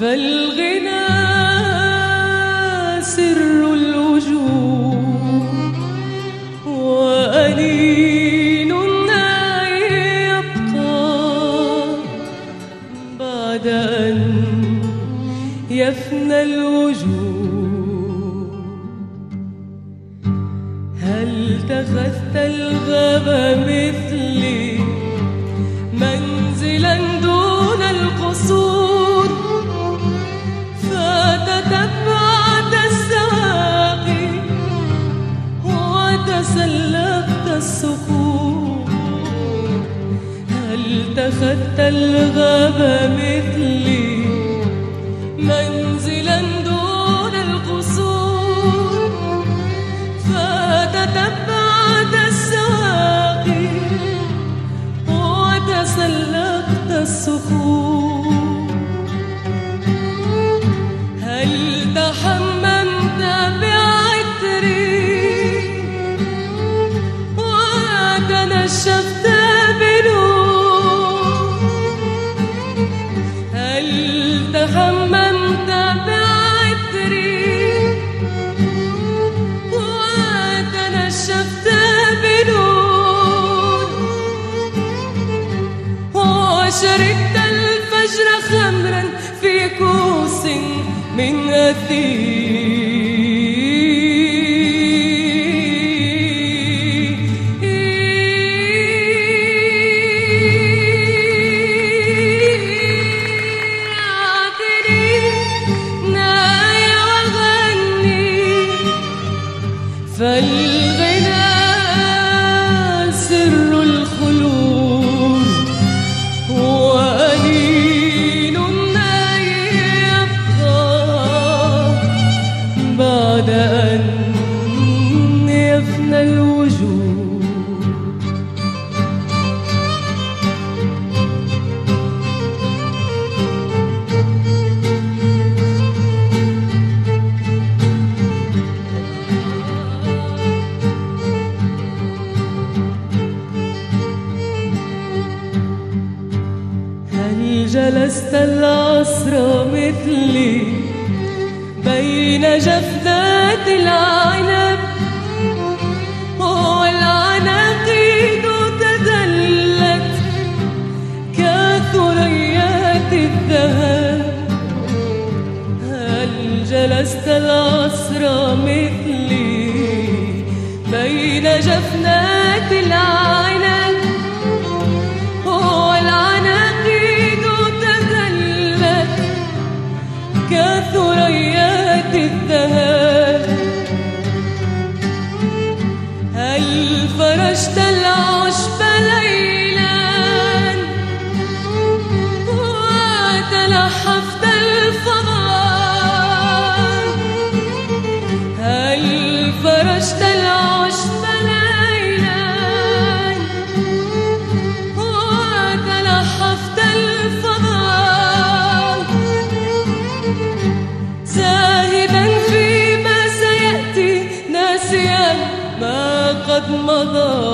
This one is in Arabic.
فالغنى سر الوجود وأنيننا يبقى بعد أن يفنى الوجود. هل تخذت الغاب مثلي منزلا دون القصور فتتبعت السواقي وتسلقت الصخور؟ هل تخذت الغاب مثلي منزلا دون القصور فتتبعت السواقي وتسلقت الصخور؟ هل تحممت بعتري وتنشفت بنور؟ هل تحممت بعتري وتنشفت بنور؟ وشربت الفجر خمرا في كوس من أثير. اعتري نايا وغني فالغنى سر الخلود بعد أن يفنى الوجود. هل جلست العصر مثلي بين جفدات العنب والعناقيد تدلت كثريات الذهب؟ هل جلست العصر مثلي بين جفدات العنب والعناقيد تدلت كثريات الذهب؟ هل فرشت العشب ليلا وتلحفت الفضاء؟ هل فرشت العشب ليلا وتلحفت الفضاء ما قد مضى؟